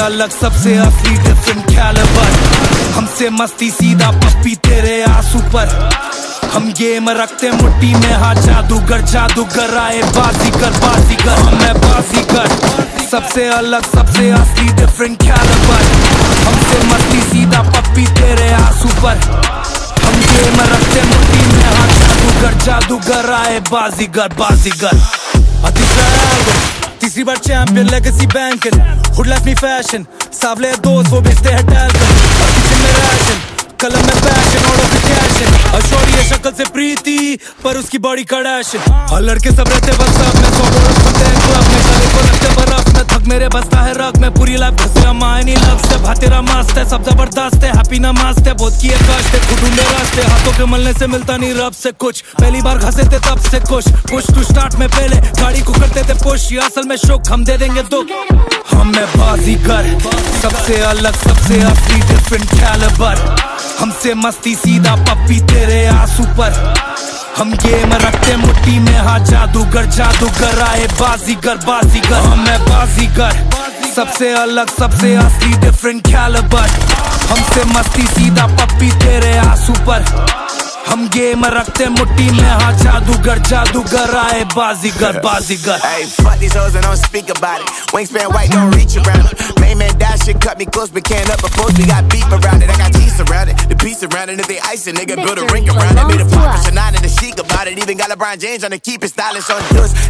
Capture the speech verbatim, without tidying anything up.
अलग सबसे असली डिफरेंट कैलिबर, हमसे मस्ती सीधा पप्पी तेरे आंसू पर। हम गेम रखते मुट्ठी में, हाँ जादूगर जादूगर आए बाजीगर बाजीगर, मैं बाजीगर सबसे अलग सबसे असली डिफरेंट कैलिबर, हमसे मस्ती सीधा पप्पी तेरे आंसू पर। हम गेम रखते मुट्ठी में, हाँ जादूगर जादूगर आए बाजीगर बाजीगर। तीसरी बार champion legacy banking, hood life में फैशन, सावले दोस्त वो बेचते हैं टैल कर। और किचन में राशन, कलम में पैशन, और ऑफ कैशन। अशोरी है शक्ल से प्रीति, पर उसकी बॉडी कड़ाशन। और लड़के सब रहते व्हाट्सएप में, सौ बोल सकते हैं क्लब में, गले को रखते बर्फ में। थक मेरे बसता है रग में, पूरी लाइफ घुसरा मायनी लग से। भातेरा मस्त है, सब जबरदस्त है, हैप्पी ना मस्त है। बहुत किए कास्ट है, खुद ढूंढे रास्ते, हाथों के मलने से मिलता नहीं रब से कुछ। पहली बार घसे थे तब से खुश, पुश टू स्टार्ट में पहले गाड़ी को करते थे पुश, असल में शौक हम दे देंगे दुख। हम मैं बाजीगर सबसे अलग सबसे असली डिफरेंट कैलिबर, हमसे मस्ती सीधा पप्पी तेरे आंसू पर। हम गेम रखते मुट्ठी में, हाँ जादूगर जादूगर आए बाजीगर बाजीगर। हम मैं बाजीगर सबसे अलग सबसे असली डिफरेंट कैलिबर, हमसे मस्ती सीधा पप्पी तेरे आंसू पर। हम गेम रखते मुट्ठी में, हाँ जादूगर जादूगर आए बाजीगर बाजीगर। Hey, fuck these hoes and don't speak about it. Wingspan white, don't reach around it. Main man dash shit cut me close, but can't up oppose. We got beef around it, I got cheese around it. The piece around it, if they ice it, nigga build a ring around it. Made a pop for Shannon and the chic about it. Even got LeBron James on to keep it stylish on this.